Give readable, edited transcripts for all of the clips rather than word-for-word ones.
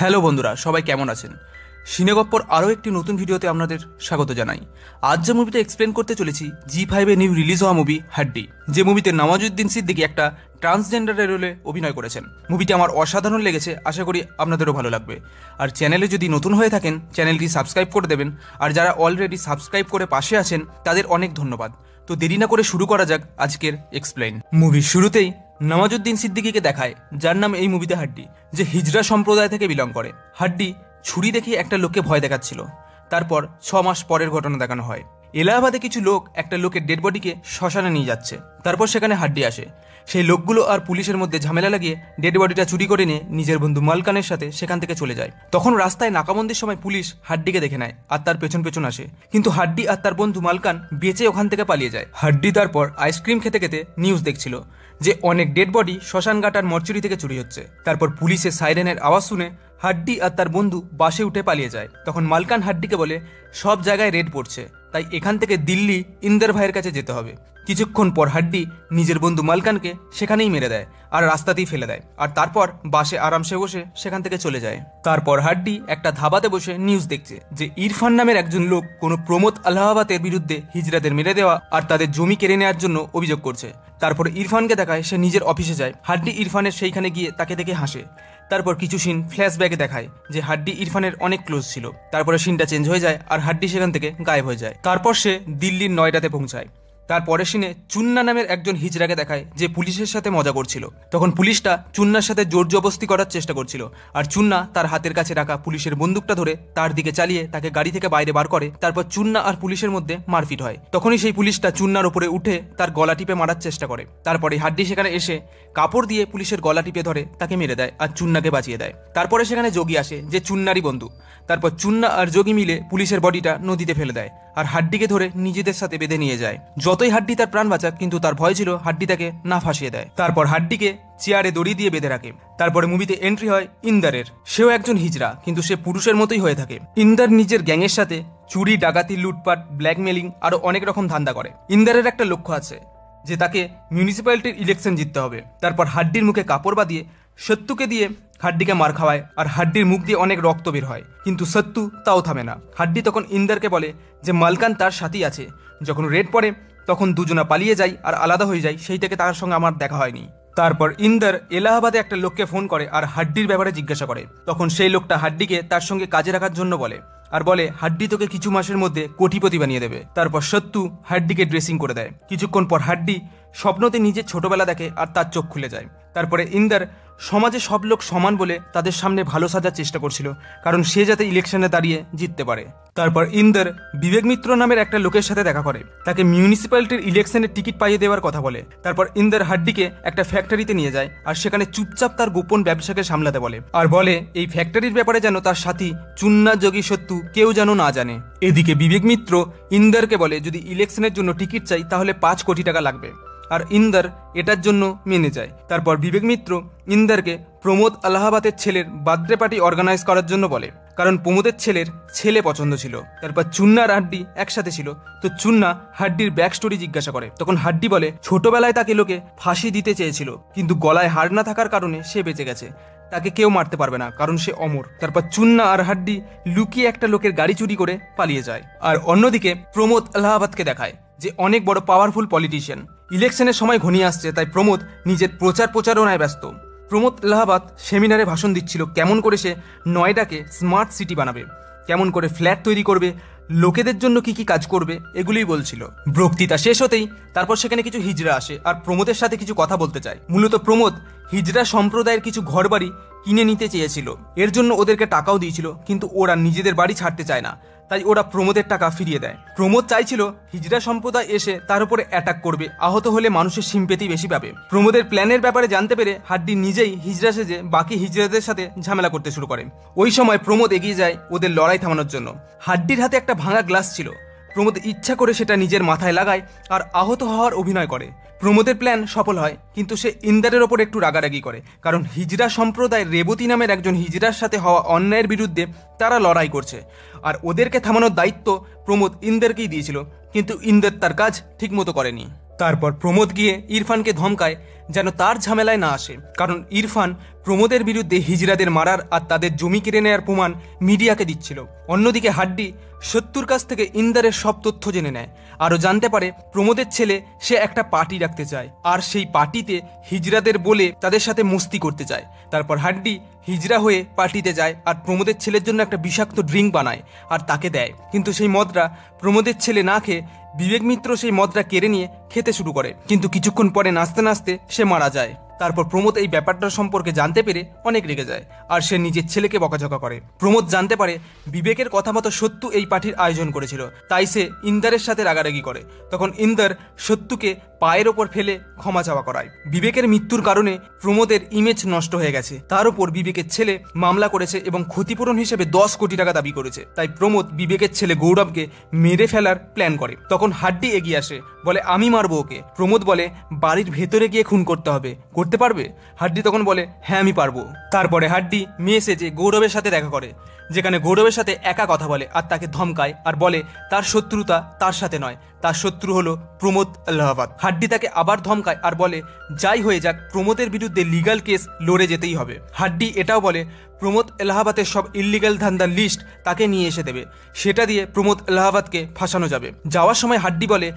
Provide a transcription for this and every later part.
Hello बंधुरा सबाई केमन आছেন সিনেগপ্পর আরও একটি নতুন ভিডিওতে আপনাদের স্বাগত জানাই। আজ যে মুভিটা এক্সপ্লেন করতে চলেছি G5 এ নিউ রিলিজ হওয়া মুভি হাড্ডি, যে মুভিতে নাওয়াজউদ্দিন সিদ্দিকী একটা ট্রান্সজেন্ডারের রোলে অভিনয় করেছেন। মুভিটি আমার অসাধারণ লেগেছে, আশা করি আপনাদেরও ভালো লাগবে। আর চ্যানেলে যদি নতুন হয়ে থাকেন চ্যানেলটি সাবস্ক্রাইব করে দেবেন, আর যারা অলরেডি সাবস্ক্রাইব করে পাশে আছেন তাদের অনেক ধন্যবাদ। তো দেরি না করে শুরু করা যাক আজকের এক্সপ্লেন। মুভির শুরুতেই নাওয়াজউদ্দিন সিদ্দিকীকে দেখায়, যার নাম এই মুভিতে হাড্ডি, যে হিজরা সম্প্রদায় থেকে বিলং করে। হাড্ডি ছুরি দেখিয়ে একটা লোককে ভয় দেখাচ্ছিল। তারপর 6 মাস পরের ঘটনা দেখানো হয়। এলাহাবাদে কিছু লোক একটা লোকের ডেড বডিকে শ্মশানে নিয়ে যাচ্ছে, তারপর সেখানে হাড্ডি আসে। সেই লোকগুলো আর পুলিশের মধ্যে ঝামেলা লাগিয়ে ডেড বডিটা চুরি করে নিয়ে নিজের বন্ধু মালকানের সাথে সেখান থেকে চলে যায়। তখন রাস্তায় নাকাবন্দির সময় পুলিশ হাড্ডিকে দেখে নেয় আর তার পেছন পেছন আসে, কিন্তু হাড্ডি আর তার বন্ধু মালকান বেঁচে ওখান থেকে পালিয়ে যায়। হাড্ডি তারপর আইসক্রিম খেতে খেতে নিউজ দেখছিল যে অনেক ডেড বডি শ্মশানঘাট আর মর্চুরি থেকে চুরি হচ্ছে। তারপর পুলিশের সাইরেনের আওয়াজ শুনে হাড্ডি আর তার বন্ধু বাসে উঠে পালিয়ে যায়। তখন মালকান হাড্ডিকে বলে সব জায়গায় রেড পড়ছে, তাই এখান থেকে দিল্লি ইন্দার ভাইয়ের কাছে যেতে হবে। কিছুক্ষণ পর হাড্ডি নিজের বন্ধু মালকানকে সেখানেই মেরে দেয় আর রাস্তাতেই ফেলে দেয়, আর তারপর বাসে আরামসে বসে সেখান থেকে চলে যায়। তারপর হাড্ডি একটা ধাবাতে বসে নিউজ দেখছে যে ইরফান নামের একজন লোক কোনো প্রমোদ আলাহাবাদের বিরুদ্ধে হিজরাদের মেরে দেওয়া আর তাদের জমি কেড়ে নেওয়ার জন্য অভিযোগ করছে। তারপর ইরফানকে দেখায় সে নিজের অফিসে যায়। হাড্ডি ইরফানের সেইখানে গিয়ে তাকে দেখে হাসে। তারপর কিছু সিন ফ্ল্যাশব্যাকে দেখায় যে হাড্ডি ইরফানের অনেক ক্লোজ ছিল। তারপরে সিনটা চেঞ্জ হয়ে যায় আর হাড্ডি সেখান থেকে গায়েব হয়ে যায়। তারপর সে দিল্লির নয়ডাতে পৌঁছায়। তারপরে সিনে চুন্না নামের একজন হিজড়াকে দেখায় যে পুলিশের সাথে মজা করছিল। তখন পুলিশটা চুন্নার সাথে জোর জবরদস্তি করার চেষ্টা করছিল, আর চুন্না তার হাতের কাছে রাখা পুলিশের বন্দুকটা ধরে তার দিকে চালিয়ে তাকে গাড়ি থেকে বাইরে বার করে। তারপর চুন্না আর পুলিশের মধ্যে মারপিট হয়। তখনই সেই পুলিশটা চুন্নার উপরে উঠে তার গলা টিপে মারার চেষ্টা করে। তারপরে হাড্ডি সেখানে এসে কাপড় দিয়ে পুলিশের গলা টিপে ধরে তাকে মেরে দেয় আর চুন্নাকে বাঁচিয়ে দেয়। তারপরে সেখানে যোগী আসে, যে চুন্নারই বন্ধু। তারপর চুন্না আর যোগী মিলে পুলিশের বডিটা নদীতে ফেলে দেয় আর হাড্ডিকে ধরে নিজেদের সাথে বেঁধে নিয়ে যায়। যতই হাড্ডি তার প্রাণ বাঁচাক, কিন্তু তার ভয় ছিল হাড্ডি তাকে না ফাঁসিয়ে দেয়। তারপর হাড্ডিকে চেয়ারে দড়ি দিয়ে বেঁধে রাখে। তারপরে মুভিতে এন্ট্রি হয় ইন্দারের। সেও একজন হিজড়া, কিন্তু সে পুরুষের মতোই হয়ে থাকে। ইন্দার নিজের গ্যাংয়ের সাথে চুরি, ডাকাতি, লুটপাট, ব্ল্যাকমেলিং আরো অনেক রকম ধান্দা করে। ইন্দারের একটা লক্ষ্য আছে যে তাকে মিউনিসিপ্যালিটির ইলেকশন জিততে হবে। তারপর হাড্ডির মুখে কাপড় বাঁধিয়ে সত্যুকে দিয়ে হাড্ডিকে মার খাওয়ায় আর হাড্ডির মুখ দিয়ে অনেক রক্ত বের হয়, কিন্তু সত্যু তাও থামে না। হাড্ডি তখন ইন্দারকে বলে যে মালকান তার সাথেই আছে। যখন রেড পড়ে তখন দুজনা পালিয়ে যায় আর আলাদা হয়ে যায়, সেই থেকে তার সঙ্গে আমার দেখা হয়নি। তারপর ইন্দার এলাহাবাদে একটা লোককে ফোন করে আর হাড্ডির ব্যাপারে জিজ্ঞাসা করে। তখন সেই লোকটা হাড্ডিকে তার সঙ্গে কাজে রাখার জন্য বলে আর বলে হাড্ডি তোকে কিছু মাসের মধ্যে কোটিপতি বানিয়ে দেবে। তারপর সত্যু হাড্ডিকে ড্রেসিং করে দেয়। কিছুক্ষণ পর হাড্ডি স্বপ্নতে নিজের ছোটবেলা দেখে আর তার চোখ খুলে যায়। তারপরে ইন্দার সমাজে সব লোক সমান বলে তাদের সামনে ভালো সাজার চেষ্টা করছিল, কারণ সে যাতে ইলেকশনে দাঁড়িয়ে জিততে পারে। তারপর ইন্দার বিবেক মিত্র নামের একটা লোকের সাথে দেখা করে, তাকে মিউনিসিপ্যালিটির ইলেকশনের টিকিট পাইয়ে দেওয়ার কথা বলে। তারপর ইন্দার হাড্ডিকে একটা ফ্যাক্টরিতে নিয়ে যায় আর সেখানে চুপচাপ তার গোপন ব্যবসাকে সামলাতে বলে আর বলে এই ফ্যাক্টরির ব্যাপারে যেন তার সাথী চুন্না, যোগী, সত্যু কেউ যেন না জানে। এদিকে বিবেক মিত্র ইন্দারকে বলে যদি ইলেকশনের জন্য টিকিট চাই তাহলে 5 কোটি টাকা লাগবে, আর ইন্দার এটার জন্য মেনে যায়। তারপর বিবেক মিত্র ইন্দারকে প্রমোদ আলাহাবাদের ছেলের বার্থডে পার্টি অর্গানাইজ করার জন্য বলে, কারণ প্রমোদের ছেলের ছেলে পছন্দ ছিল। তারপর চুন্নার হাড্ডি একসাথে ছিল, তো চুন্না হাড্ডির ব্যাক স্টোরি জিজ্ঞাসা করে। তখন হাড্ডি বলে ছোটবেলায় তাকে লোকে ফাঁসি দিতে চেয়েছিল, কিন্তু গলায় হাড় না থাকার কারণে সে বেঁচে গেছে, তাকে কেউ মারতে পারবে না কারণ সে অমর। তারপর চুন্না আর হাড্ডি লুকিয়ে একটা লোকের গাড়ি চুরি করে পালিয়ে যায়। আর অন্যদিকে প্রমোদ আলাহাবাদকে দেখায় যে অনেক বড় পাওয়ারফুল পলিটিশিয়ান। ইলেকশনের সময় ঘনিয়ে আসছে, তাই প্রমোদ নিজের প্রচারণায় ব্যস্ত। প্রমোদ এলাহাবাদ সেমিনারে ভাষণ দিচ্ছিল কেমন করে সে নয়ডাকে স্মার্ট সিটি বানাবে, কেমন করে ফ্ল্যাট তৈরি করবে, লোকেদের জন্য কি কি কাজ করবে, এগুলোই বলছিল। বক্তৃতা শেষ হতেই তারপর সেখানে কিছু হিজড়া আসে আর প্রমোদের সাথে কিছু কথা বলতে চায়। মূলত প্রমোদ হিজড়া সম্প্রদায়ের কিছু ঘরবাড়ি কিনে নিতে চেয়েছিল, এর জন্য ওদেরকে টাকাও দিয়েছিল, কিন্তু ওরা নিজেদের বাড়ি ছাড়তে চায় না, তাই ওরা প্রমোদের টাকা ফিরিয়ে দেয়। প্রমোদ চাইছিল হিজড়া সম্প্রদায় এসে তার উপরে অ্যাটাক করবে, আহত হলে মানুষের সিম্পেতি বেশি পাবে। প্রমোদের প্ল্যানের ব্যাপারে জানতে পেরে হাড্ডি নিজেই হিজড়া সেজে বাকি হিজড়াদের সাথে ঝামেলা করতে শুরু করে। ওই সময় প্রমোদ এগিয়ে যায় ওদের লড়াই থামানোর জন্য। হাড্ডির হাতে একটা ভাঙা গ্লাস ছিল, প্রমোদ ইচ্ছা করে সেটা নিজের মাথায় লাগায় আর আহত হওয়ার অভিনয় করে। প্রমোদের প্ল্যান সফল হয়, কিন্তু সে ইন্দারের ওপর একটু রাগারাগি করে, কারণ হিজড়া সম্প্রদায় রেবতী নামের একজন হিজড়ার সাথে হওয়া অন্যায়ের বিরুদ্ধে তারা লড়াই করছে, আর ওদেরকে থামানোর দায়িত্ব প্রমোদ ইন্দারকেই দিয়েছিল, কিন্তু ইন্দার তার কাজ ঠিকমতো করেনি। তারপর প্রমোদ গিয়ে ইরফানকে ধমকায় যেন তার ঝামেলায় না আসে, কারণ ইরফান প্রমোদের বিরুদ্ধে হিজড়াদের মারার আর তাদের জমি কেড়ে নেওয়ার প্রমাণ মিডিয়াকে দিচ্ছিল। অন্যদিকে হাড্ডি সত্যুর কাছ থেকে ইন্দারের সব তথ্য জেনে নেয়, আরও জানতে পারে প্রমোদের ছেলে সে একটা পার্টি রাখতে চায় আর সেই পার্টিতে হিজড়াদের বলে তাদের সাথে মস্তি করতে চায়। তারপর হাড্ডি হিজড়া হয়ে পার্টিতে যায় আর প্রমোদের ছেলের জন্য একটা বিষাক্ত ড্রিঙ্ক বানায় আর তাকে দেয়, কিন্তু সেই মদরা প্রমোদের ছেলে না খেয়ে বিবেক মিত্র সেই মদরা কেড়ে নিয়ে খেতে শুরু করে, কিন্তু কিছুক্ষণ পরে নাচতে নাচতে সে মারা যায়। তারপর প্রমোদ এই ব্যাপারটা সম্পর্কে জানতে পেরে অনেক রেগে যায় আর সে নিজের ছেলেকে বকাঝকা করে। প্রমোদ জানতে পারে বিবেকের কথা মতো সত্যু এই পার্টির আয়োজন করেছিল, তাই সে ইন্দারের সাথে রাগারাগি করে। তখন ইন্দার সত্যুকে পায়ের ওপর ফেলে ক্ষমা চাওয়া করায়। বিবেকের মৃত্যুর কারণে প্রমোদের ইমেজ নষ্ট হয়ে গেছে, তার উপর বিবেকের ছেলে মামলা করেছে এবং ক্ষতিপূরণ হিসেবে 10 কোটি টাকা দাবি করেছে। তাই প্রমোদ বিবেকের ছেলে গৌরবকে মেরে ফেলার প্ল্যান করে। তখন হাড্ডি এগিয়ে আসে, বলে আমি মারবো ওকে। প্রমোদ বলে বাড়ির ভেতরে গিয়ে খুন করতে হবে, করতে পারবে? হাড্ডি তখন বলে হ্যাঁ আমি পারবো। তারপরে হাড্ডি মেয়ে সেজে গৌরবের সাথে দেখা করে, যেখানে গৌরবের সাথে একা কথা বলে আর তাকে ধমকায় আর বলে তার শত্রুতা তার সাথে নয়, তার শত্রু হলো প্রমোদ আলাহাবাদ। হাড্ডি তাকে আবার ধমকায় আর বলে যাই হয়ে যাক প্রমোদের বিরুদ্ধে লিগাল কেস লড়ে যেতেই হবে। হাড্ডি এটাও বলে প্রমোদ এলাহাবাদের সব ইল্লিগাল ধান্দার লিস্ট তাকে নিয়ে এসে দেবে, সেটা দিয়ে প্রমোদ এলাহাবাদকে ফাঁসানো যাবে। যাওয়ার সময় হাড্ডি বলে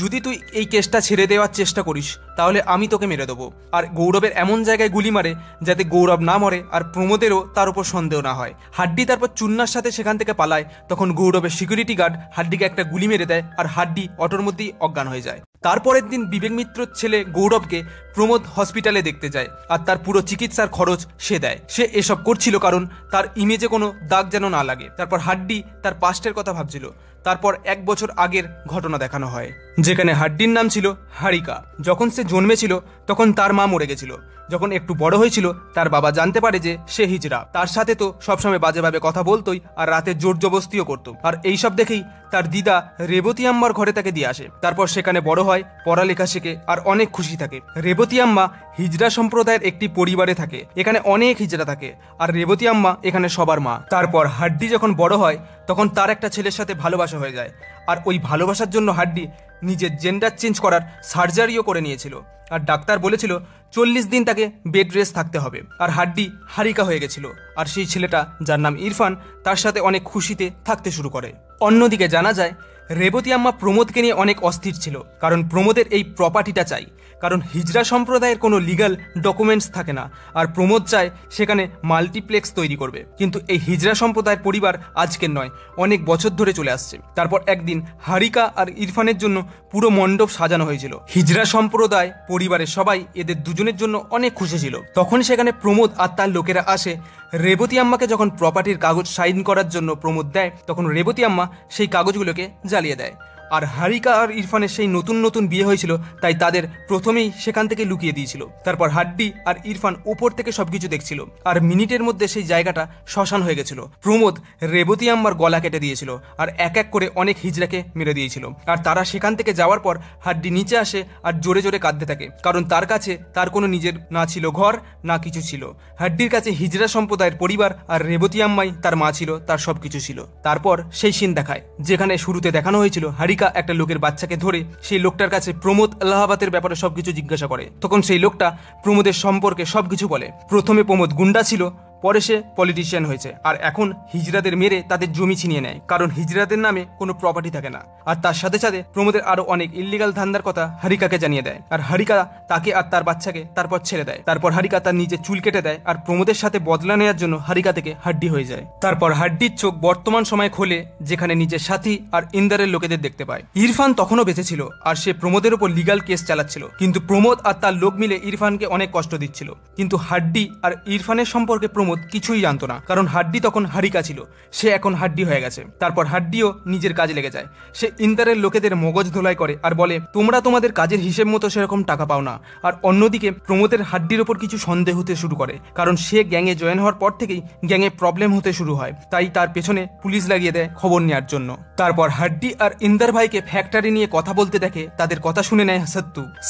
যদি তুই এই কেসটা ছেড়ে দেওয়ার চেষ্টা করিস তাহলে আমি তোকে মেরে দেবো। আর গৌরবের এমন জায়গায় গুলি মারে যাতে গৌরব না মরে আর প্রমোদেরও তার উপর সন্দেহ না হয়। হাড্ডি তারপর চুন্নার সাথে সেখান থেকে পালায়। তখন গৌরবের সিকিউরিটি গার্ড হাড্ডিকে একটা গুলি মেরে দেয় আর হাড্ডি অটোর মধ্যেই অজ্ঞান হয়ে যায়। তারপরের দিন বিবেক মিত্রর ছেলে গৌরবকে প্রমোদ হসপিটালে দেখতে যায় আর তার পুরো চিকিৎসার খরচ সে দেয়। সে এসব করছিল কারণ তার ইমেজে কোনো দাগ যেন না লাগে। তারপর হাড্ডি তার পাস্টের কথা ভাবছিল। তারপর 1 বছর আগের ঘটনা দেখানো হয়, যেখানে হাড্ডির নাম ছিল হারিকা। যখন সে জন্মেছিল তখন তার মা মরে গেছিল। যখন একটু বড় হয়েছিল তার বাবা জানতে পারে যে সে হিজড়া। তার সাথে তো সবসময় বাজেভাবে কথা বলতোই আর রাতে জোর জবরদস্তিও করতো। আর এইসব দেখেই তার দিদা রেবতী আম্মার ঘরে তাকে দিয়ে আসে। তারপর সেখানে বড় হয়, পড়ালেখা শেখে আর অনেক খুশি থাকে। রেবতী আম্মা হিজড়া সম্প্রদায়ের একটি পরিবারে থাকে, এখানে অনেক হিজড়া থাকে আর রেবতী আম্মা এখানে সবার মা। তারপর হাড্ডি যখন বড় হয় তখন তার একটা ছেলের সাথে ভালোবাসা হয়ে যায় আর ওই ভালোবাসার জন্য হাড্ডি নিজের জেন্ডার চেঞ্জ করার সার্জারিও করে নিয়েছিল আর ডাক্তার বলেছিল 40 দিন তাকে বেড রেস্ট থাকতে হবে। আর হাড্ডি হারিকা হয়ে গেছিল আর সেই ছেলেটা যার নাম ইরফান তার সাথে অনেক খুশিতে থাকতে শুরু করে। অন্যদিকে জানা যায় রেবতী আম্মা প্রমোদকে নিয়ে অনেক অস্থির ছিল, কারণ প্রমোদের এই প্রপার্টিটা চাই, কারণ হিজড়া সম্প্রদায়ের কোনো লিগাল ডকুমেন্টস থাকে না আর প্রমোদ চায় সেখানে মাল্টিপ্লেক্স তৈরি করবে। কিন্তু এই হিজড়া সম্প্রদায়ের পরিবার আজকের নয়, অনেক বছর ধরে চলে আসছে। তারপর একদিন হারিকা আর ইরফানের জন্য পুরো মণ্ডপ সাজানো হয়েছিল। হিজড়া সম্প্রদায় পরিবারের সবাই এদের দুজনের জন্য অনেক খুশি ছিল। তখন সেখানে প্রমোদ আর তার লোকেরা আসে। রেবতী আম্মাকে যখন প্রপার্টির কাগজ সাইন করার জন্য প্রমোদ দেয় তখন রেবতী আম্মা সেই কাগজগুলোকে জ্বালিয়ে দেয়। আর হারিকা আর ইরফানের সেই নতুন নতুন বিয়ে হয়েছিল, তাই তাদের প্রথমেই সেখান থেকে লুকিয়ে দিয়েছিল। তারপর হাড্ডি আর ইরফান উপর থেকে সবকিছু দেখছিল আর মিনিটের মধ্যে সেই জায়গাটা শ্মশান হয়ে গেছিল। প্রমোদ রেবতী আম্মার গলা কেটে দিয়েছিল আর এক এক করে অনেক হিজড়াকে মেরে দিয়েছিল। আর তারা সেখান থেকে যাওয়ার পর হাড্ডি নিচে আসে আর জোরে জোরে কাঁদতে থাকে, কারণ তার কাছে তার কোনো নিজের না ছিল ঘর না কিছু ছিল। হাড্ডির কাছে হিজড়া সম্প্রদায়ের পরিবার আর রেবতী আম্মাই তার মা ছিল, তার সবকিছু ছিল। তারপর সেই সিন দেখায় যেখানে শুরুতে দেখানো হয়েছিল একটা লোকের বাচ্চাকে ধরে সেই লোকটার কাছে প্রমোদ এলাহাবাদের ব্যাপারে সবকিছু জিজ্ঞাসা করে। তখন সেই লোকটা প্রমোদের সম্পর্কে সবকিছু বলে। প্রথমে প্রমোদ গুন্ডা ছিল, পরে সে পলিটিশিয়ান হয়েছে আর এখন হিজড়াদের মেরে তাদের জমি ছিনিয়ে নেয়, কারণ হিজড়াদের নামে কোনো প্রপার্টি থাকে না। আর তার সাথে সাথে প্রমোদের আরো অনেক ইল্লিগাল ধান্দার কথা হারিকাকে জানিয়ে দেয় আর হারিকা তাকে আর তার বাচ্চাকে তারপর ছেড়ে দেয়। তারপর হারিকা তার নিজে চুল কেটে দেয় আর প্রমোদের সাথে বদলা নেওয়ার জন্য হারিকা থেকে হাড্ডি হয়ে যায়। তারপর হাড্ডির চোখ বর্তমান সময় খোলে, যেখানে নিজের সাথী আর ইন্দারের লোকেদের দেখতে পায়। ইরফান তখনও বেঁচে ছিল আর সে প্রমোদের উপর লিগাল কেস চালাচ্ছিল, কিন্তু প্রমোদ আর তার লোক মিলে ইরফানকে অনেক কষ্ট দিচ্ছিল। কিন্তু হাড্ডি আর ইরফানের সম্পর্কে প্রমোদ কিছুই জানত না, কারণ হাড্ডি তখন হারিকা ছিল, সে এখন হাড্ডি হয়ে গেছে। তারপর হাড্ডিও নিজের কাজে লেগে যায়। সে ইন্দারের লোকেদের মগজ ধোলাই করে আর বলে তোমরা তোমাদের কাজের হিসেব মতো সেরকম টাকা পাও না। আর অন্যদিকে প্রমোদের হাড্ডির ওপর কিছু সন্দেহ হতে শুরু করে, কারণ সে গ্যাংয়ে জয়েন হওয়ার পর থেকেই গ্যাংয়ে প্রবলেম হতে শুরু হয়, তাই তার পেছনে পুলিশ লাগিয়ে দেয় খবর নেওয়ার জন্য। তারপর হাড্ডি আর ইন্দার ভাইকে ফ্যাক্টরি নিয়ে কথা বলতে দেখে। তাদের কথা শুনে নেয়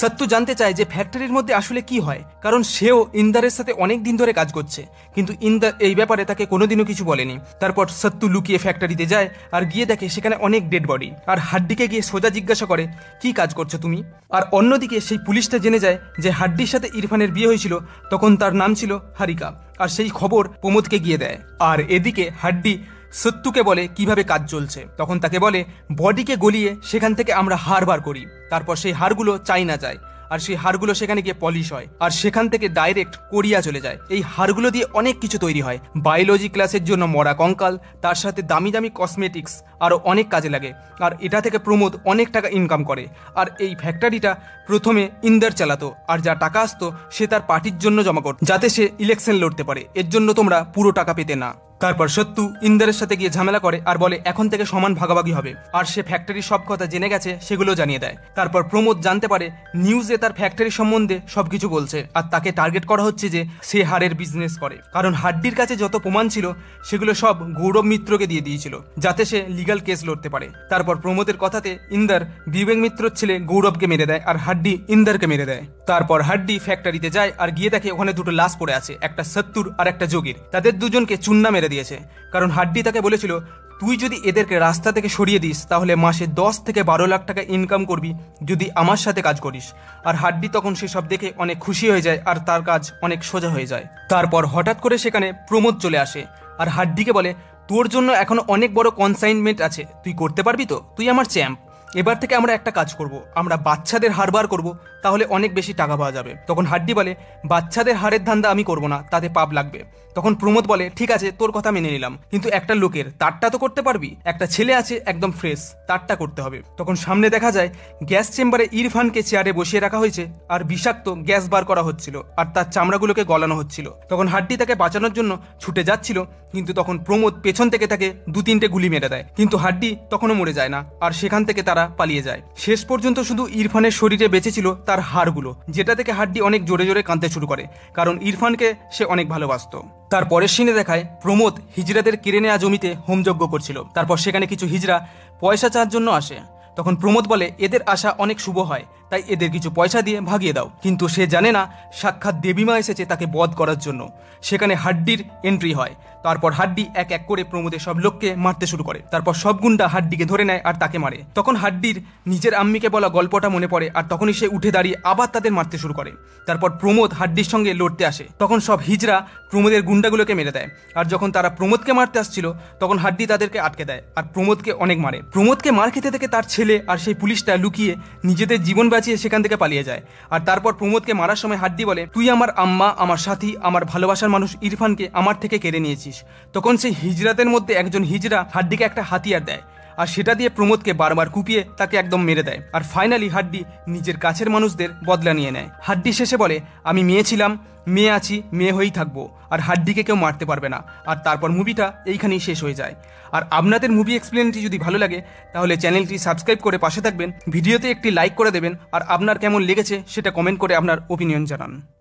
সত্যু জানতে চায় যে ফ্যাক্টরির মধ্যে আসলে কি হয়, কারণ সেও ইন্দারের সাথে অনেক দিন ধরে কাজ করছে। কিন্তু ইন্দা এই ব্যাপারে তাকে কোনোদিনও কিছু বলেনি। তারপর সত্তু লুকিয়ে ফ্যাক্টরিতে যায় আর গিয়ে দেখে সেখানে অনেক ডেড বডি, আর হাড্ডিকে গিয়ে সোজা জিজ্ঞাসা করে কি কাজ করছো তুমি। আর অন্যদিকে সেই পুলিশটা জেনে যায় যে হাড্ডির সাথে ইরফানের বিয়ে হয়েছিল, তখন তার নাম ছিল হারিকা, আর সেই খবর প্রমোদকে গিয়ে দেয়। আর এদিকে হাড্ডি সত্যুকে বলে কিভাবে কাজ চলছে, তখন তাকে বলে বডিকে গলিয়ে সেখান থেকে আমরা হাড় বার করি, তারপর সেই হাড়গুলো চায়না যায় আর সেই হাড়গুলো সেখানে গিয়ে পলিশ হয় আর সেখান থেকে ডাইরেক্ট কোরিয়া চলে যায়। এই হাড়গুলো দিয়ে অনেক কিছু তৈরি হয়, বায়োলজি ক্লাসের জন্য মরা কঙ্কাল, তার সাথে দামি দামি কসমেটিক্স আরও অনেক কাজে লাগে। আর এটা থেকে প্রমোদ অনেক টাকা ইনকাম করে। আর এই ফ্যাক্টরিটা প্রথমে ইন্দার চালাতো, আর যা টাকা আসতো সে তার পার্টির জন্য জমা করত যাতে সে ইলেকশন লড়তে পারে, এর জন্য তোমরা পুরো টাকা পেতে না। তারপর সত্যু ইন্দারের সাথে গিয়ে ঝামেলা করে আর বলে এখন থেকে সমান ভাগাভাগি হবে, আর সে ফ্যাক্টরির সব কথা জেনে গেছে সেগুলো জানিয়ে দেয়। তারপর প্রমোদ জানতে পারে নিউজে তার ফ্যাক্টরি সম্বন্ধে সবকিছু বলছে আর তাকে টার্গেট করা হচ্ছে যে সে হাড়ের বিজনেস করে, কারণ হাড্ডির কাছে যত প্রমাণ ছিল সেগুলো সব গৌরব মিত্রকে দিয়ে দিয়েছিল যাতে সে লিগাল কেস লড়তে পারে। তারপর প্রমোদের কথাতে ইন্দার বিবেক মিত্রর ছেলে গৌরবকে মেরে দেয় আর হাড্ডি ইন্দারকে মেরে দেয়। তারপর হাড্ডি ফ্যাক্টরিতে যায় আর গিয়ে দেখে ওখানে দুটো লাশ পড়ে আছে, একটা সত্যুর আর একটা যোগীর। তাদের দুজনকে চুন্না মেরে দিয়েছে, কারণ হাড্ডি তাকে বলেছিল তুই যদি এদেরকে রাস্তা থেকে সরিয়ে দিস তাহলে মাসে 10 থেকে 12 লাখ টাকা ইনকাম করবি যদি আমার সাথে কাজ করিস। আর হাড্ডি তখন সেসব দেখে অনেক খুশি হয়ে যায় আর তার কাজ অনেক সোজা হয়ে যায়। তারপর হঠাৎ করে সেখানে প্রমোদ চলে আসে আর হাড্ডিকে বলে তোর জন্য এখন অনেক বড় কনসাইনমেন্ট আছে, তুই করতে পারবি তো, তুই আমার চ্যাম্প। এবার থেকে আমরা একটা কাজ করব, আমরা বাচ্চাদের হাড় বার করবো, তাহলে অনেক বেশি টাকা পাওয়া যাবে। তখন হাড্ডি বলে বাচ্চাদের হাড়ের ধান্দা আমি করব না, তাতে পাপ লাগবে। তখন প্রমোদ বলে ঠিক আছে তোর কথা মেনে নিলাম, কিন্তু একটা লোকের তারটা তো করতে পারবি, একটা ছেলে আছে একদম ফ্রেশ, তারটা করতে হবে। তখন সামনে দেখা যায় গ্যাস চেম্বারে ইরফানকে চেয়ারে বসিয়ে রাখা হয়েছে আর বিষাক্ত গ্যাস বার করা হচ্ছিল আর তার চামড়াগুলোকে গলানো হচ্ছিল। তখন হাড্ডি তাকে বাঁচানোর জন্য ছুটে যাচ্ছিল, কিন্তু তখন প্রমোদ পেছন থেকে তাকে 2-3টে গুলি মেরে দেয়, কিন্তু হাড্ডি তখনও মরে যায় না আর সেখান থেকে তারা পালিয়ে যায়। শেষ পর্যন্ত শুধু ইরফানের শরীরে বেঁচেছিল তার হাড়গুলো, যেটা থেকে হাড্ডি অনেক জোরে জোরে কাঁদতে শুরু করে, কারণ ইরফানকে সে অনেক ভালোবাসত। তার পরের সিনে দেখায় প্রমোদ হিজড়াদের কেড়ে নেওয়া জমিতে হোমযজ্ঞ করছিল, তারপর সেখানে কিছু হিজড়া পয়সা চাওয়ার জন্য আসে। তখন প্রমোদ বলে এদের আশা অনেক শুভ হয়, তাই এদের কিছু পয়সা দিয়ে ভাগিয়ে দাও, কিন্তু সে জানে না সাক্ষাৎ দেবীমা এসেছে তাকে বধ করার জন্য। সেখানে হাড্ডির এন্ট্রি হয়, তারপর হাড্ডি এক এক করে প্রমোদের সব লোককে মারতে শুরু করে, তারপর সব গুন্ডা হাড্ডিকে ধরে নেয় আর তাকে মারে। তখন হাড্ডির নিজের আম্মিকে বলা গল্পটা মনে পড়ে আর তখনই সে উঠে দাঁড়িয়ে আবার তাদের মারতে শুরু করে। তারপর প্রমোদ হাড্ডির সঙ্গে লড়তে আসে, তখন সব হিজড়া প্রমোদের গুন্ডাগুলোকে মেরে দেয়, আর যখন তারা প্রমোদকে মারতে আসছিল তখন হাড্ডি তাদেরকে আটকে দেয় আর প্রমোদকে অনেক মারে। প্রমোদকে মার খেতে থেকে তার ছেলে আর সেই পুলিশটা লুকিয়ে নিজেদের জীবন বাঁচিয়ে সেখান থেকে পালিয়ে যায়। আর তারপর প্রমোদকে মারার সময় হাড্ডি বলে তুই আমার আম্মা, আমার সাথী, আমার ভালোবাসার মানুষ ইরফানকে আমার থেকে কেড়ে নিয়েছিস। তখন সেই হিজড়াদের মধ্যে একজন হিজড়া হাড্ডিকে একটা হাতিয়ার দেয় আর সেটা দিয়ে প্রমোদকে বারবার কুপিয়ে তাকে একদম মেরে দেয়, আর ফাইনালি হাড্ডি নিজের কাছের মানুষদের বদলা নিয়ে নেয়। হাড্ডি শেষে বলে আমি মেয়ে ছিলাম, মেয়ে আছি, মেয়ে হয়েই থাকবো, আর হাড্ডিকে কেউ মারতে পারবে না। আর তারপর মুভিটা এইখানেই শেষ হয়ে যায়। আর আপনাদের মুভি এক্সপ্লেনটি যদি ভালো লাগে তাহলে চ্যানেলটি সাবস্ক্রাইব করে পাশে থাকবেন, ভিডিওতে একটি লাইক করে দেবেন, আর আপনার কেমন লেগেছে সেটা কমেন্ট করে আপনার ওপিনিয়ন জানান।